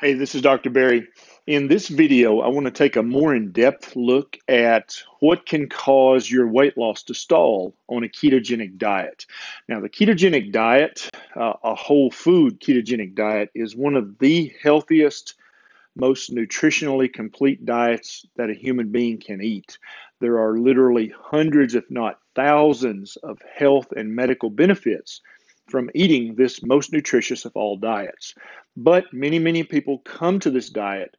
Hey, this is Dr. Berry. In this video, I want to take a more in-depth look at what can cause your weight loss to stall on a ketogenic diet. Now, the ketogenic diet, a whole food ketogenic diet, is one of the healthiest, most nutritionally complete diets that a human being can eat. There are literally hundreds, if not thousands, of health and medical benefits from eating this most nutritious of all diets. But many people come to this diet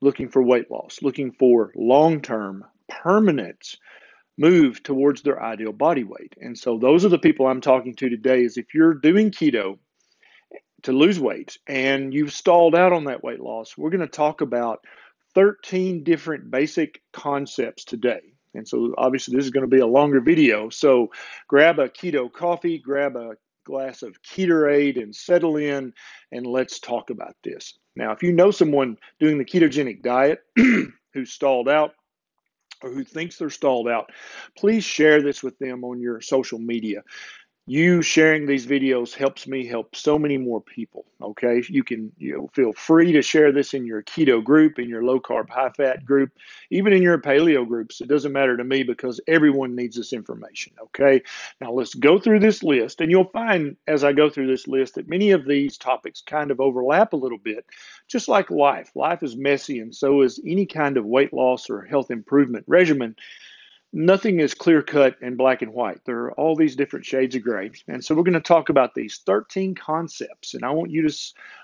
looking for weight loss, looking for long-term, permanent move towards their ideal body weight. And so those are the people I'm talking to today. Is if you're doing keto to lose weight and you've stalled out on that weight loss, we're going to talk about 13 different basic concepts today. And so obviously this is going to be a longer video. So grab a keto coffee, grab a glass of Keterade and settle in, and let's talk about this. Now, if you know someone doing the ketogenic diet who's stalled out or who thinks they're stalled out, please share this with them on your social media. You sharing these videos helps me help so many more people, okay? You can feel free to share this in your keto group, in your low-carb, high-fat group, even in your paleo groups. It doesn't matter to me because everyone needs this information, okay? Now, let's go through this list, and you'll find as I go through this list that many of these topics kind of overlap a little bit, just like life. Life is messy, and so is any kind of weight loss or health improvement regimen. Nothing is clear-cut and black and white. There are all these different shades of gray. And so we're going to talk about these 13 concepts. And I want you to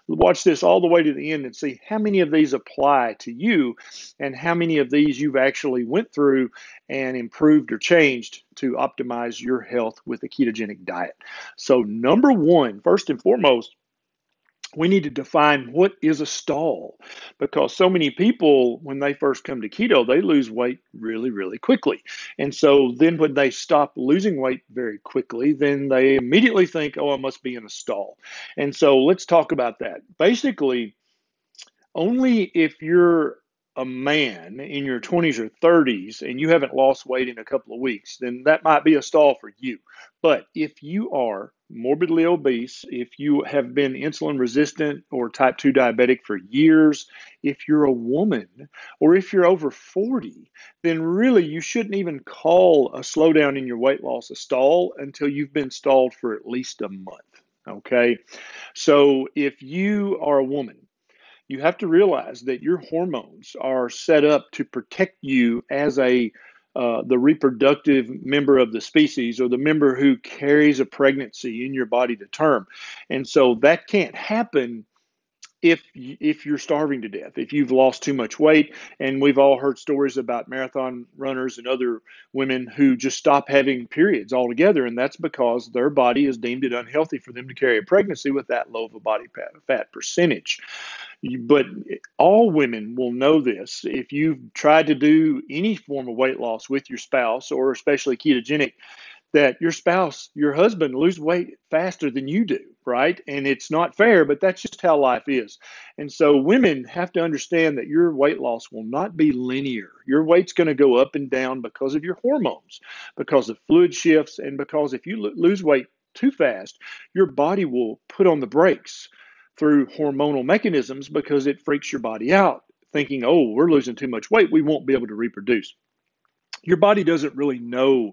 watch this all the way to the end and see how many of these apply to you and how many of these you've actually went through and improved or changed to optimize your health with a ketogenic diet. So number one, first and foremost, we need to define what is a stall, because so many people, when they first come to keto, they lose weight really quickly. And so then when they stop losing weight very quickly, then they immediately think, oh, I must be in a stall. And so let's talk about that. Basically, only if you're a man in your 20s or 30s and you haven't lost weight in a couple of weeks, then that might be a stall for you. But if you are morbidly obese, if you have been insulin resistant or type 2 diabetic for years, if you're a woman, or if you're over 40, then really you shouldn't even call a slowdown in your weight loss a stall until you've been stalled for at least a month, okay? So if you are a woman, you have to realize that your hormones are set up to protect you as the reproductive member of the species, or the member who carries a pregnancy in your body to term. And so that can't happen if you're starving to death, if you've lost too much weight. And we've all heard stories about marathon runners and other women who just stop having periods altogether, and that's because their body has deemed it unhealthy for them to carry a pregnancy with that low of a body fat percentage. But all women will know this. If you've tried to do any form of weight loss with your spouse, or especially ketogenic, that your spouse, your husband, lose weight faster than you do, right? And it's not fair, but that's just how life is. And so women have to understand that your weight loss will not be linear. Your weight's going to go up and down because of your hormones, because of fluid shifts, and because if you lose weight too fast, your body will put on the brakes through hormonal mechanisms because it freaks your body out, thinking, oh, we're losing too much weight, we won't be able to reproduce. Your body doesn't really know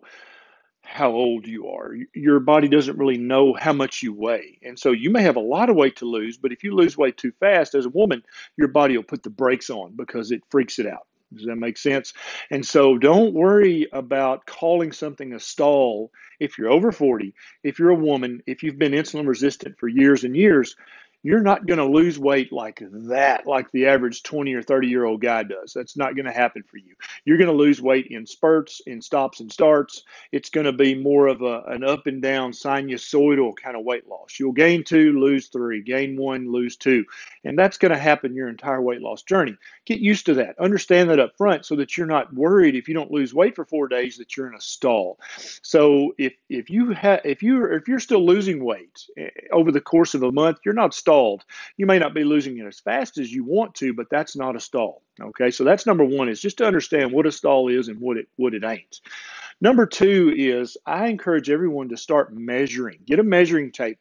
how old you are. Your body doesn't really know how much you weigh. And so you may have a lot of weight to lose, but if you lose weight too fast as a woman, your body will put the brakes on because it freaks it out. Does that make sense? And so don't worry about calling something a stall if you're over 40, if you're a woman, if you've been insulin resistant for years and years. You're not going to lose weight like that, like the average 20 or 30-year-old guy does. That's not going to happen for you. You're going to lose weight in spurts, in stops and starts. It's going to be more of an up and down sinusoidal kind of weight loss. You'll gain 2, lose 3, gain 1, lose 2. And that's going to happen your entire weight loss journey. Get used to that. Understand that up front so that you're not worried if you don't lose weight for 4 days that you're in a stall. So if you're still losing weight over the course of a month, you're not stalled. You may not be losing it as fast as you want to, but that's not a stall. Okay, so that's number one, is just to understand what a stall is and what it ain't. Number two is I encourage everyone to start measuring. Get a measuring tape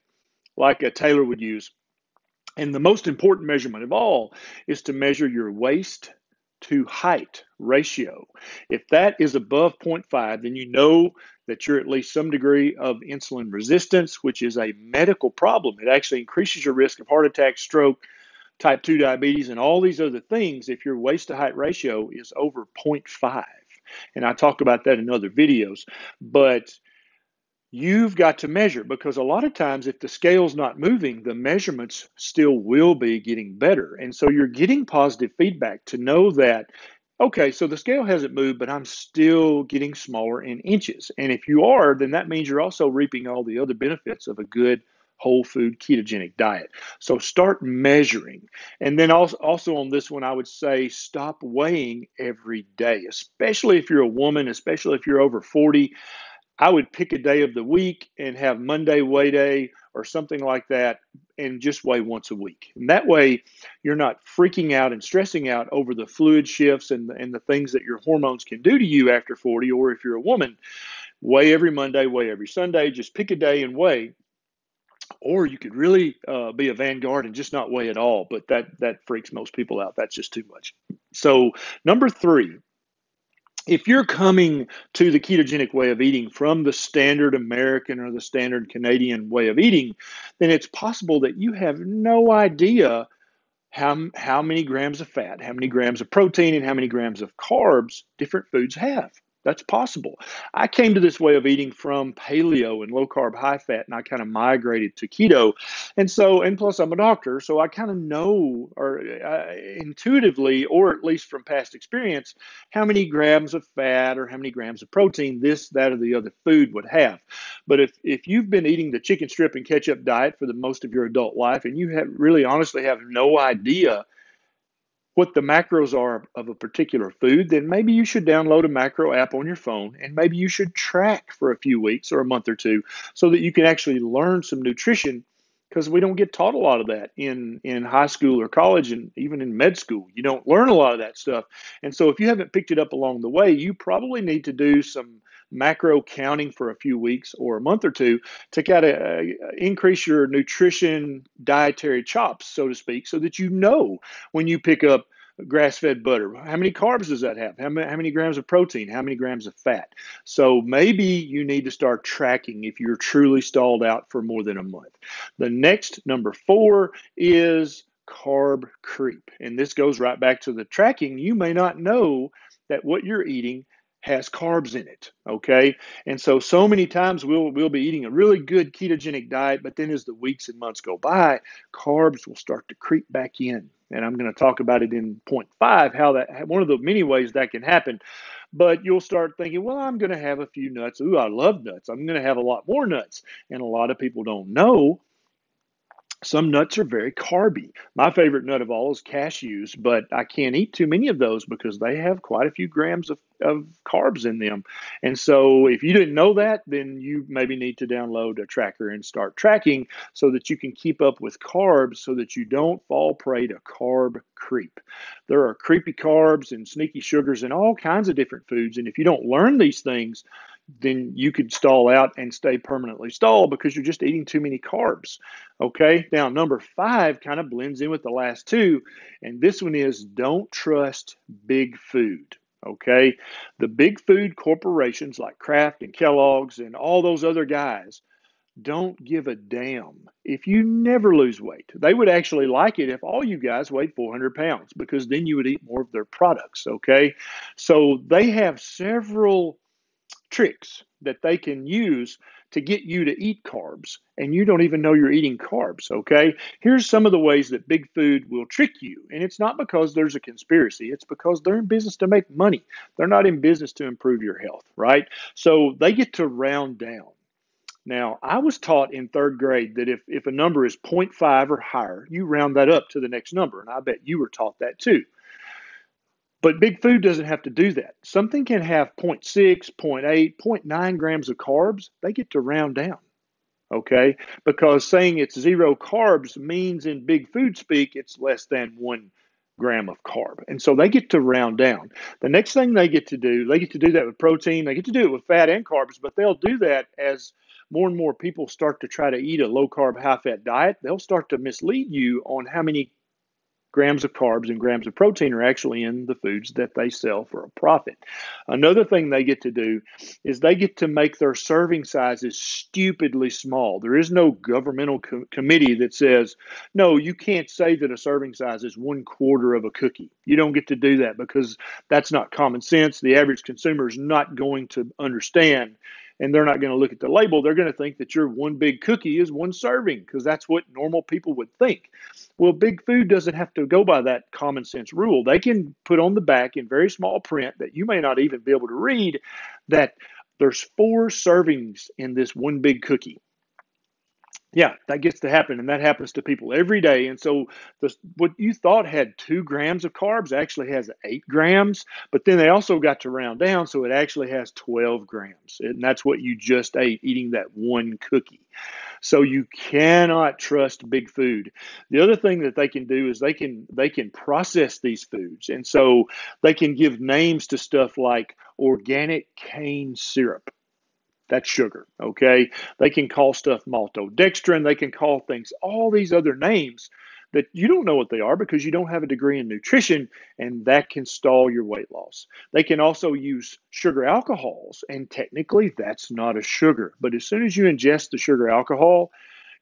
like a tailor would use And the most important measurement of all is to measure your waist to height ratio. If that is above 0.5, then you know that you're at least some degree of insulin resistance, which is a medical problem. It actually increases your risk of heart attack, stroke, type 2 diabetes, and all these other things if your waist to height ratio is over 0.5. And I talk about that in other videos, but you've got to measure, because a lot of times if the scale's not moving, the measurements still will be getting better. And so you're getting positive feedback to know that, okay, so the scale hasn't moved, but I'm still getting smaller in inches. And if you are, then that means you're also reaping all the other benefits of a good whole food ketogenic diet. So start measuring. And then also on this one, I would say stop weighing every day, especially if you're a woman, especially if you're over 40. I would pick a day of the week and have Monday weigh day or something like that, and just weigh once a week. And that way you're not freaking out and stressing out over the fluid shifts and the things that your hormones can do to you after 40, or if you're a woman, weigh every Monday, weigh every Sunday, just pick a day and weigh. Or you could really be a vanguard and just not weigh at all, but that freaks most people out. That's just too much. So number three, if you're coming to the ketogenic way of eating from the standard American or the standard Canadian way of eating, then it's possible that you have no idea how many grams of fat, how many grams of protein, and how many grams of carbs different foods have. That's possible. I came to this way of eating from paleo and low carb, high fat, and I kind of migrated to keto. And plus I'm a doctor, so I kind of know, or intuitively, or at least from past experience, how many grams of fat or how many grams of protein this, that, or the other food would have. But if you've been eating the chicken strip and ketchup diet for the most of your adult life, and you have really honestly have no idea what the macros are of a particular food, then maybe you should download a macro app on your phone, and maybe you should track for a few weeks or a month or two so that you can actually learn some nutrition, because we don't get taught a lot of that in high school or college, and even in med school. You don't learn a lot of that stuff. And so if you haven't picked it up along the way, you probably need to do some macro counting for a few weeks or a month or two to kind of increase your nutrition dietary chops, so to speak, so that you know when you pick up grass-fed butter, how many carbs does that have? How many grams of protein? How many grams of fat? So maybe you need to start tracking if you're truly stalled out for more than a month. The next, number four, is carb creep. And this goes right back to the tracking. You may not know that what you're eating has carbs in it, okay? And so many times we'll be eating a really good ketogenic diet, but then as the weeks and months go by, carbs will start to creep back in. And I'm going to talk about it in point five, how that, one of the many ways that can happen. But you'll start thinking, well, I'm going to have a few nuts. Ooh, I love nuts. I'm going to have a lot more nuts. And a lot of people don't know some nuts are very carby. My favorite nut of all is cashews, but I can't eat too many of those because they have quite a few grams of carbs in them. And so if you didn't know that, then you maybe need to download a tracker and start tracking so that you can keep up with carbs so that you don't fall prey to carb creep. There are creepy carbs and sneaky sugars in all kinds of different foods. And if you don't learn these things, then you could stall out and stay permanently stalled because you're just eating too many carbs, okay? Now, number five kind of blends in with the last two, and this one is don't trust big food, okay? The big food corporations like Kraft and Kellogg's and all those other guys don't give a damn if you never lose weight. They would actually like it if all you guys weighed 400 pounds because then you would eat more of their products, okay? So they have several tricks that they can use to get you to eat carbs, and you don't even know you're eating carbs, okay? Here's some of the ways that big food will trick you, and it's not because there's a conspiracy. It's because they're in business to make money. They're not in business to improve your health, right? So they get to round down. Now, I was taught in third grade that if a number is 0.5 or higher, you round that up to the next number, and I bet you were taught that too. But big food doesn't have to do that. Something can have 0.6, 0.8, 0.9 grams of carbs. They get to round down, okay? Because saying it's zero carbs means in big food speak, it's less than 1 gram of carb. And so they get to round down. The next thing they get to do that with protein. They get to do it with fat and carbs, but they'll do that as more and more people start to try to eat a low-carb, high-fat diet, they'll start to mislead you on how many grams of carbs and grams of protein are actually in the foods that they sell for a profit. Another thing they get to do is they get to make their serving sizes stupidly small. There is no governmental committee that says, no, you can't say that a serving size is 1/4 of a cookie. You don't get to do that because that's not common sense. The average consumer is not going to understand, and they're not going to look at the label. They're going to think that your one big cookie is one serving because that's what normal people would think. Well, big food doesn't have to go by that common sense rule. They can put on the back in very small print that you may not even be able to read that there's 4 servings in this one big cookie. Yeah, that gets to happen, and that happens to people every day. And so what you thought had 2 grams of carbs actually has 8 grams, but then they also got to round down, so it actually has 12 grams. And that's what you just ate, eating that one cookie. So you cannot trust big food. The other thing that they can do is they can process these foods. And so they can give names to stuff like organic cane syrup. That's sugar, okay? They can call stuff maltodextrin. They can call things all these other names that you don't know what they are because you don't have a degree in nutrition, and that can stall your weight loss. They can also use sugar alcohols, and technically that's not a sugar. But as soon as you ingest the sugar alcohol,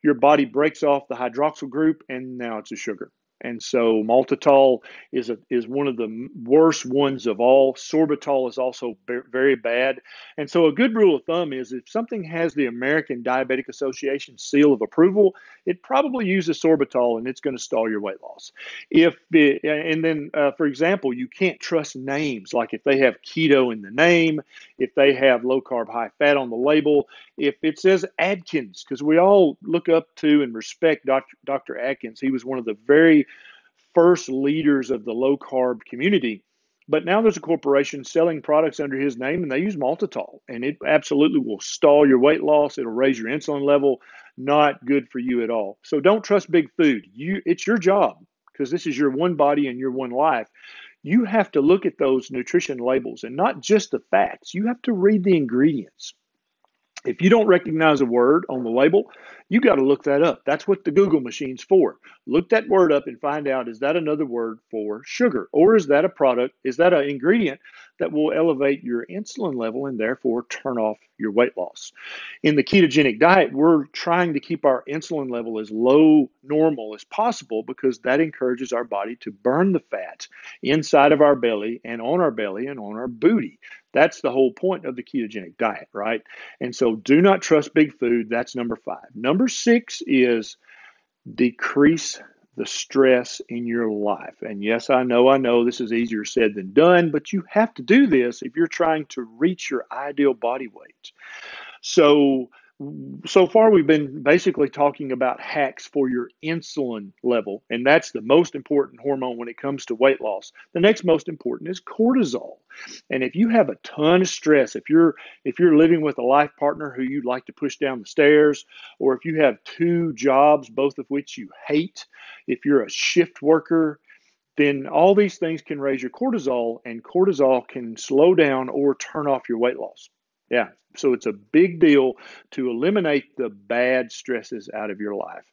your body breaks off the hydroxyl group, and now it's a sugar. And so maltitol is one of the worst ones of all. Sorbitol is also very bad. And so a good rule of thumb is if something has the American Diabetic Association seal of approval, it probably uses sorbitol, and it's going to stall your weight loss. For example, you can't trust names. Like if they have keto in the name, if they have low carb, high fat on the label, if it says Atkins, because we all look up to and respect Dr. Atkins. He was one of the very first leaders of the low-carb community. But now there's a corporation selling products under his name, and they use maltitol. And it absolutely will stall your weight loss. It'll raise your insulin level. Not good for you at all. So don't trust big food. It's your job, because this is your one body and your one life. You have to look at those nutrition labels, and not just the facts. You have to read the ingredients. If you don't recognize a word on the label, you got to look that up. That's what the Google machine's for. Look that word up and find out, is that another word for sugar? Or is that a product? Is that an ingredient that will elevate your insulin level and therefore turn off your weight loss? In the ketogenic diet, we're trying to keep our insulin level as low normal as possible because that encourages our body to burn the fat inside of our belly and on our booty. That's the whole point of the ketogenic diet, right? And so do not trust big food. That's number 5. Number 6 is decrease the stress in your life. And yes, I know this is easier said than done, but you have to do this if you're trying to reach your ideal body weight. So far, we've been basically talking about hacks for your insulin level, and that's the most important hormone when it comes to weight loss. The next most important is cortisol. And if you have a ton of stress, if you're living with a life partner who you'd like to push down the stairs, or if you have 2 jobs, both of which you hate, if you're a shift worker, then all these things can raise your cortisol, and cortisol can slow down or turn off your weight loss. Yeah, so it's a big deal to eliminate the bad stresses out of your life.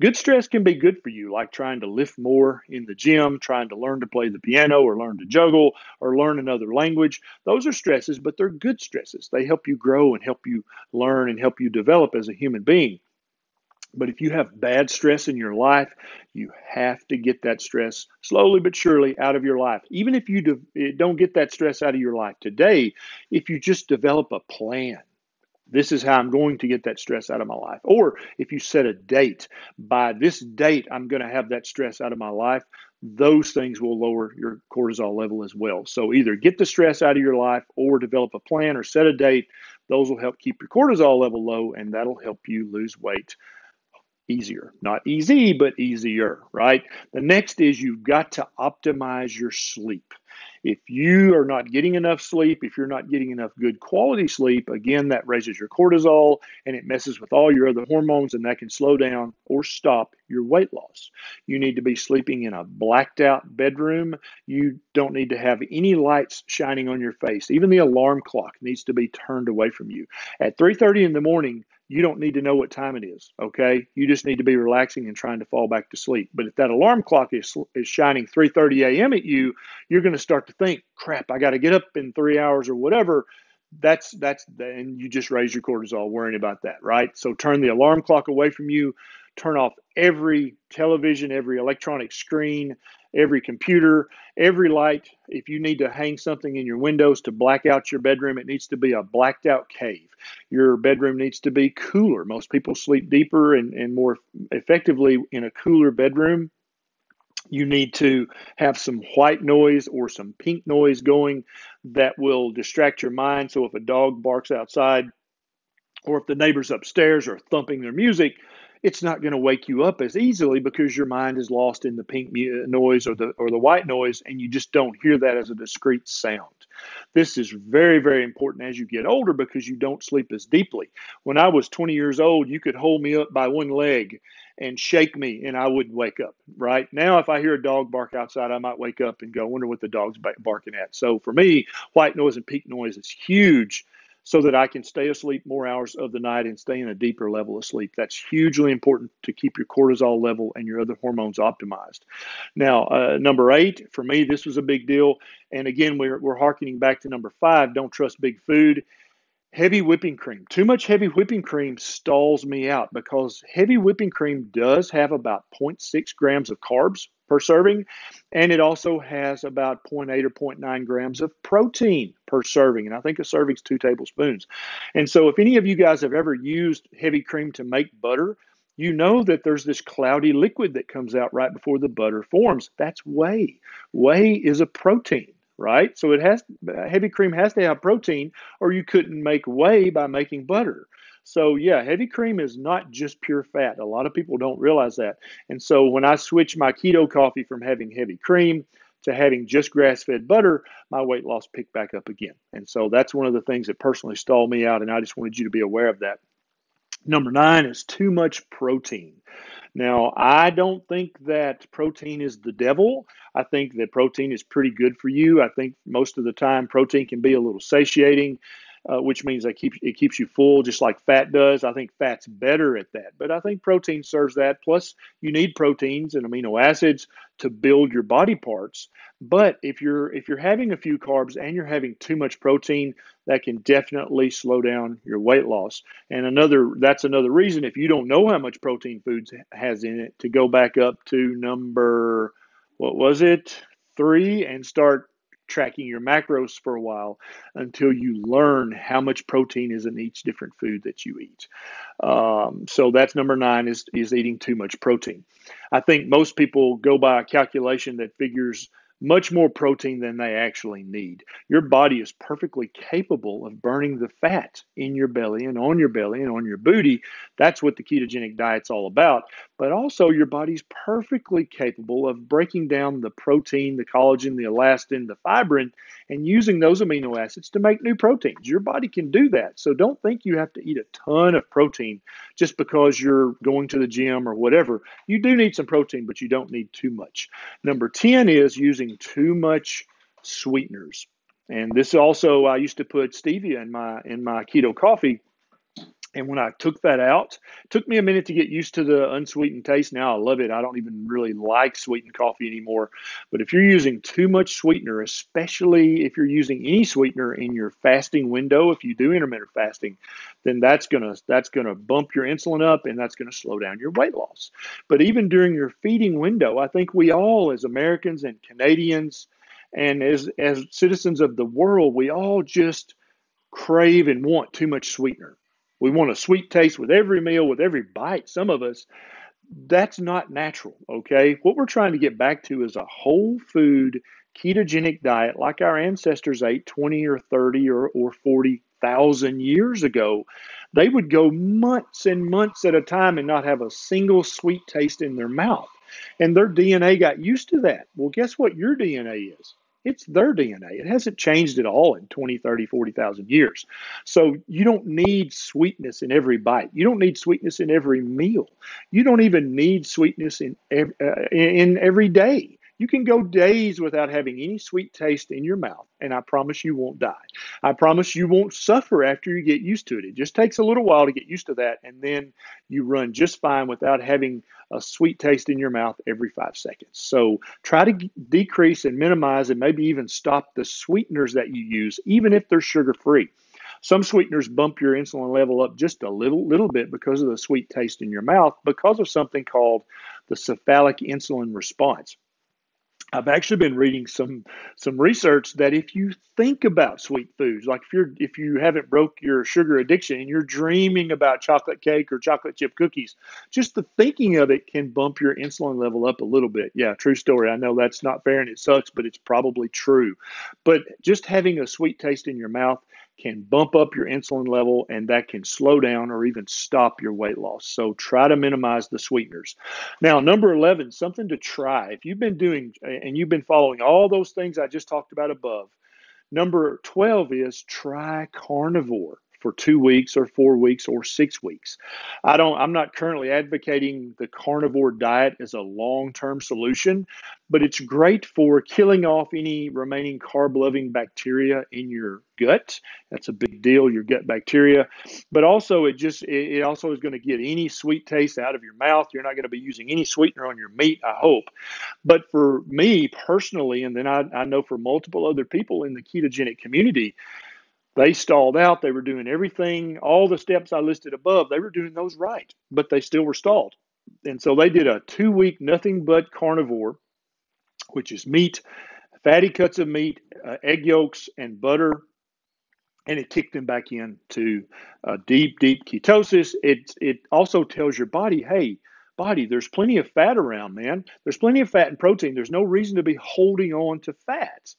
Good stress can be good for you, like trying to lift more in the gym, trying to learn to play the piano or learn to juggle or learn another language. Those are stresses, but they're good stresses. They help you grow and help you learn and help you develop as a human being. But if you have bad stress in your life, you have to get that stress slowly but surely out of your life. Even if you don't get that stress out of your life today, if you just develop a plan, this is how I'm going to get that stress out of my life. Or if you set a date, by this date, I'm going to have that stress out of my life. Those things will lower your cortisol level as well. So either get the stress out of your life or develop a plan or set a date. Those will help keep your cortisol level low, and that'll help you lose weight easier. Not easy, but easier, right? The next is you've got to optimize your sleep. If you are not getting enough sleep, if you're not getting enough good quality sleep, again, that raises your cortisol and it messes with all your other hormones, and that can slow down or stop your weight loss. You need to be sleeping in a blacked out bedroom. You don't need to have any lights shining on your face. Even the alarm clock needs to be turned away from you. At 3:30 in the morning, you don't need to know what time it is, okay? You just need to be relaxing and trying to fall back to sleep. But if that alarm clock is shining 3:30 a.m. at you, you're going to start to think, crap, I got to get up in 3 hours or whatever. And you just raise your cortisol worrying about that, right? So turn the alarm clock away from you. Turn off every television, every electronic screen, every computer, every light. If you need to hang something in your windows to black out your bedroom, it needs to be a blacked out cave. Your bedroom needs to be cooler. Most people sleep deeper and more effectively in a cooler bedroom. You need to have some white noise or some pink noise going that will distract your mind. So if a dog barks outside, or if the neighbors upstairs are thumping their music, it's not going to wake you up as easily because your mind is lost in the pink noise or the white noise, and you just don't hear that as a discrete sound. This is very, very important as you get older because you don't sleep as deeply. When I was 20 years old, you could hold me up by one leg and shake me and I wouldn't wake up, right? Now, if I hear a dog bark outside, I might wake up and go, I wonder what the dog's barking at. So for me, white noise and pink noise is huge, so that I can stay asleep more hours of the night and stay in a deeper level of sleep. That's hugely important to keep your cortisol level and your other hormones optimized. Now, number 8, for me, this was a big deal. And again, we're hearkening back to number 5, don't trust big food. Heavy whipping cream. Too much heavy whipping cream stalls me out because heavy whipping cream does have about 0.6 grams of carbs per serving, and it also has about 0.8 or 0.9 grams of protein per serving, and I think a serving's 2 tablespoons. And so if any of you guys have ever used heavy cream to make butter, you know that there's this cloudy liquid that comes out right before the butter forms. That's whey. Whey is a protein, right? So heavy cream has to have protein, or you couldn't make whey by making butter. So yeah, heavy cream is not just pure fat. A lot of people don't realize that. And so when I switched my keto coffee from having heavy cream to having just grass-fed butter, my weight loss picked back up again. And so that's one of the things that personally stalled me out, and I just wanted you to be aware of that. Number 9 is too much protein. Now, I don't think that protein is the devil. I think that protein is pretty good for you. I think most of the time protein can be a little satiating, which means it keeps you full just like fat does. I think fat's better at that, but I think protein serves that. Plus, you need proteins and amino acids to build your body parts. But if you're having a few carbs and you're having too much protein, that can definitely slow down your weight loss. And that's another reason, if you don't know how much protein foods has in it, to go back up to number 3 and start tracking your macros for a while until you learn how much protein is in each different food that you eat. So that's number 9 is eating too much protein. I think most people go by a calculation that figures much more protein than they actually need. Your body is perfectly capable of burning the fat in your belly and on your belly and on your booty. That's what the ketogenic diet's all about. But also, your body's perfectly capable of breaking down the protein, the collagen, the elastin, the fibrin, and using those amino acids to make new proteins. Your body can do that. So don't think you have to eat a ton of protein just because you're going to the gym or whatever. You do need some protein, but you don't need too much. Number 10 is using too much sweeteners. And this also, I used to put stevia in my keto coffee. And when I took that out, it took me a minute to get used to the unsweetened taste. Now I love it. I don't even really like sweetened coffee anymore. But if you're using too much sweetener, especially if you're using any sweetener in your fasting window, if you do intermittent fasting, then that's gonna bump your insulin up, and that's gonna slow down your weight loss. But even during your feeding window, I think we all, as Americans and Canadians, and as citizens of the world, we all just crave and want too much sweetener. We want a sweet taste with every meal, with every bite, some of us. That's not natural, okay? What we're trying to get back to is a whole food ketogenic diet like our ancestors ate 20 or 30 or 40,000 years ago. They would go months and months at a time and not have a single sweet taste in their mouth. And their DNA got used to that. Well, guess what your DNA is? It's their DNA. It hasn't changed at all in 20, 30, 40,000 years. So you don't need sweetness in every bite. You don't need sweetness in every meal. You don't even need sweetness in every day. You can go days without having any sweet taste in your mouth, and I promise you won't die. I promise you won't suffer after you get used to it. It just takes a little while to get used to that, and then you run just fine without having a sweet taste in your mouth every 5 seconds. So try to decrease and minimize and maybe even stop the sweeteners that you use, even if they're sugar-free. Some sweeteners bump your insulin level up just a little bit because of the sweet taste in your mouth because of something called the cephalic insulin response. I've actually been reading some research that if you think about sweet foods, like if you haven't broke your sugar addiction and you're dreaming about chocolate cake or chocolate chip cookies, just the thinking of it can bump your insulin level up a little bit. Yeah, true story. I know that's not fair and it sucks, but it's probably true. But just having a sweet taste in your mouth can bump up your insulin level, and that can slow down or even stop your weight loss. So try to minimize the sweeteners. Now, number 11, something to try. If you've been doing and you've been following all those things I just talked about above, number 12 is try carnivore for 2 weeks or 4 weeks or 6 weeks. I'm not currently advocating the carnivore diet as a long-term solution, but it's great for killing off any remaining carb-loving bacteria in your gut. That's a big deal, your gut bacteria. But also it also is going to get any sweet taste out of your mouth. You're not going to be using any sweetener on your meat, I hope. But for me personally, and then I know for multiple other people in the ketogenic community, they stalled out. They were doing everything, all the steps I listed above, they were doing those right, but they still were stalled. And so they did a 2 week nothing but carnivore, which is meat, fatty cuts of meat, egg yolks, and butter. And it kicked them back into deep, deep ketosis. It also tells your body, hey, body, there's plenty of fat around, man. There's plenty of fat and protein. There's no reason to be holding on to fats.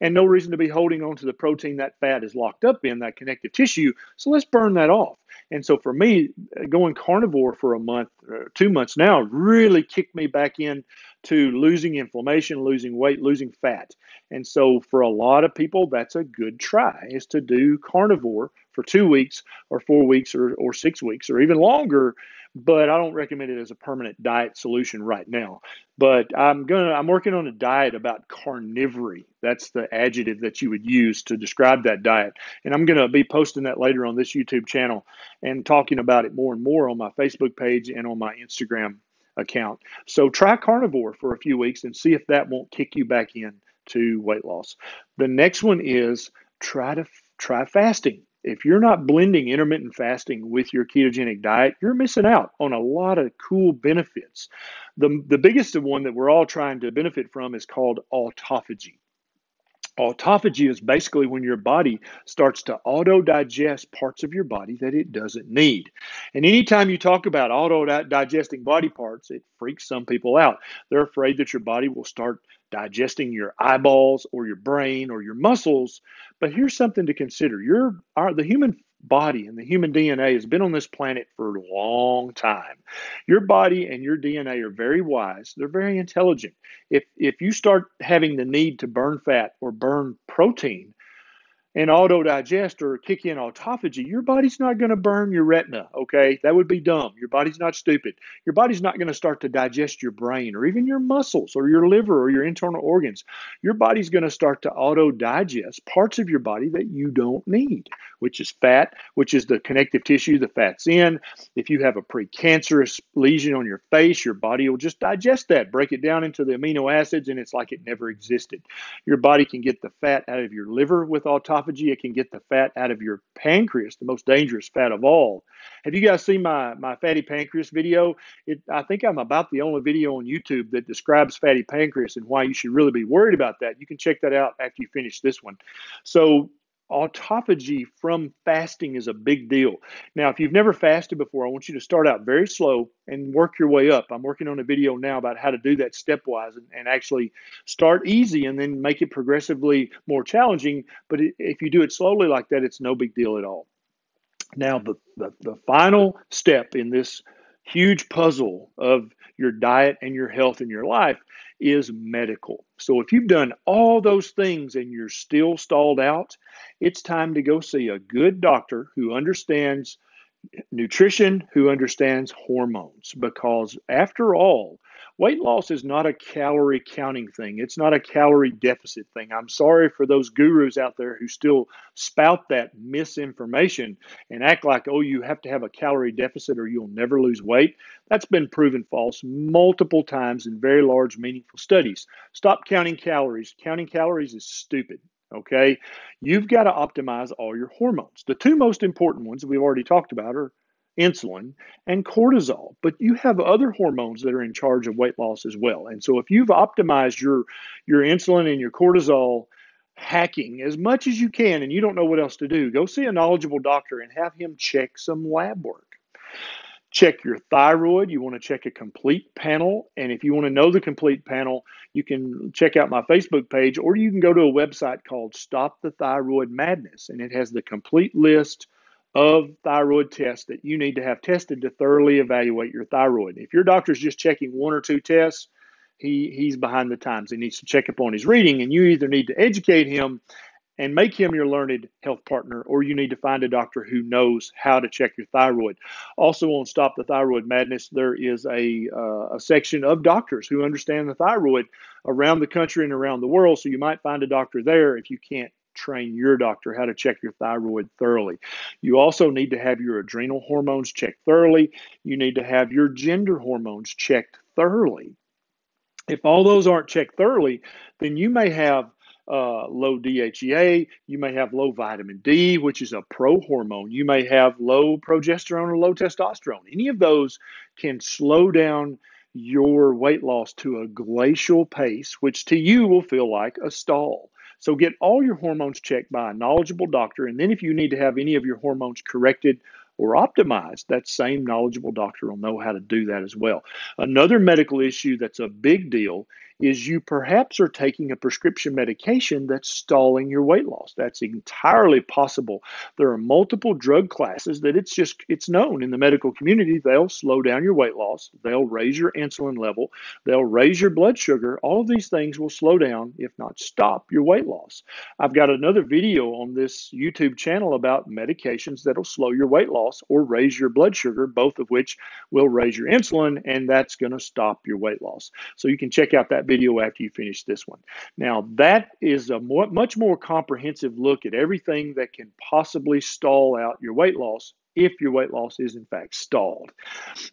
And no reason to be holding on to the protein that fat is locked up in, that connective tissue. So let's burn that off. And so for me, going carnivore for a month, 2 months now, really kicked me back in to losing inflammation, losing weight, losing fat. And so for a lot of people, that's a good try, is to do carnivore for 2 weeks or 4 weeks or 6 weeks or even longer. But I don't recommend it as a permanent diet solution right now. But I'm working on a diet about carnivory. That's the adjective that you would use to describe that diet. And I'm going to be posting that later on this YouTube channel and talking about it more and more on my Facebook page and on my Instagram account. So try carnivore for a few weeks and see if that won't kick you back in to weight loss. The next one is try fasting. If you're not blending intermittent fasting with your ketogenic diet, you're missing out on a lot of cool benefits. The biggest one that we're all trying to benefit from is called autophagy. Autophagy is basically when your body starts to auto-digest parts of your body that it doesn't need. And anytime you talk about auto-digesting body parts, it freaks some people out. They're afraid that your body will start digesting your eyeballs or your brain or your muscles. But here's something to consider. The human body and the human DNA has been on this planet for a long time. Your body and your DNA are very wise. They're very intelligent. If you start having the need to burn fat or burn protein and auto-digest or kick in autophagy, your body's not going to burn your retina, okay? That would be dumb. Your body's not stupid. Your body's not going to start to digest your brain or even your muscles or your liver or your internal organs. Your body's going to start to auto-digest parts of your body that you don't need, which is fat, which is the connective tissue the fat's in. If you have a precancerous lesion on your face, your body will just digest that, break it down into the amino acids, and it's like it never existed. Your body can get the fat out of your liver with autophagy. It can get the fat out of your pancreas, the most dangerous fat of all. Have you guys seen my fatty pancreas video? I think I'm about the only video on YouTube that describes fatty pancreas and why you should really be worried about that. You can check that out after you finish this one. So autophagy from fasting is a big deal. Now, if you've never fasted before, I want you to start out very slow and work your way up. I'm working on a video now about how to do that stepwise and actually start easy and then make it progressively more challenging. But if you do it slowly like that, it's no big deal at all. Now, the final step in this huge puzzle of your diet and your health and your life is medical. So if you've done all those things and you're still stalled out, it's time to go see a good doctor who understands nutrition, who understands hormones, because after all, weight loss is not a calorie counting thing. It's not a calorie deficit thing. I'm sorry for those gurus out there who still spout that misinformation and act like, oh, you have to have a calorie deficit or you'll never lose weight. That's been proven false multiple times in very large, meaningful studies. Stop counting calories. Counting calories is stupid. Okay, you've got to optimize all your hormones. The two most important ones that we've already talked about are insulin and cortisol, but you have other hormones that are in charge of weight loss as well. And so if you've optimized your insulin and your cortisol hacking as much as you can and you don't know what else to do, go see a knowledgeable doctor and have him check some lab work. Check your thyroid. You want to check a complete panel. And if you want to know the complete panel, you can check out my Facebook page, or you can go to a website called Stop the Thyroid Madness. And it has the complete list of thyroid tests that you need to have tested to thoroughly evaluate your thyroid. If your doctor's just checking one or two tests, he's behind the times. He needs to check up on his reading, and you either need to educate him and make him your learned health partner, or you need to find a doctor who knows how to check your thyroid. Also on Stop the Thyroid Madness, there is a section of doctors who understand the thyroid around the country and around the world, so you might find a doctor there if you can't train your doctor how to check your thyroid thoroughly. You also need to have your adrenal hormones checked thoroughly. You need to have your gender hormones checked thoroughly. If all those aren't checked thoroughly, then you may have low DHEA, you may have low vitamin D, which is a pro-hormone, you may have low progesterone or low testosterone. Any of those can slow down your weight loss to a glacial pace, which to you will feel like a stall. So get all your hormones checked by a knowledgeable doctor, and then if you need to have any of your hormones corrected or optimized, that same knowledgeable doctor will know how to do that as well. Another medical issue that's a big deal is you perhaps are taking a prescription medication that's stalling your weight loss. That's entirely possible. There are multiple drug classes that it's known in the medical community. They'll slow down your weight loss. They'll raise your insulin level. They'll raise your blood sugar. All of these things will slow down, if not stop, your weight loss. I've got another video on this YouTube channel about medications that'll slow your weight loss or raise your blood sugar, both of which will raise your insulin, and that's going to stop your weight loss. So you can check out that video after you finish this one. Now, that is a much more comprehensive look at everything that can possibly stall out your weight loss if your weight loss is in fact stalled.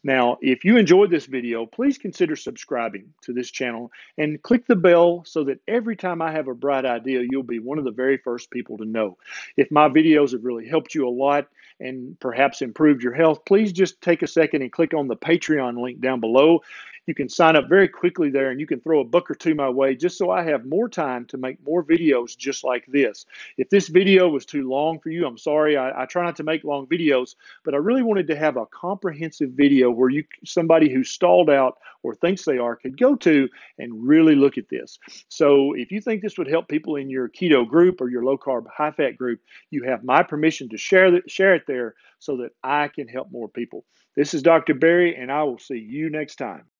Now, if you enjoyed this video, please consider subscribing to this channel and click the bell so that every time I have a bright idea, you'll be one of the very first people to know. If my videos have really helped you a lot and perhaps improved your health, please just take a second and click on the Patreon link down below. You can sign up very quickly there, and you can throw a buck or two my way just so I have more time to make more videos just like this. If this video was too long for you, I'm sorry. I try not to make long videos, but I really wanted to have a comprehensive video where somebody who's stalled out or thinks they are could go to and really look at this. So if you think this would help people in your keto group or your low-carb, high-fat group, you have my permission to share it there so that I can help more people. This is Dr. Berry, and I will see you next time.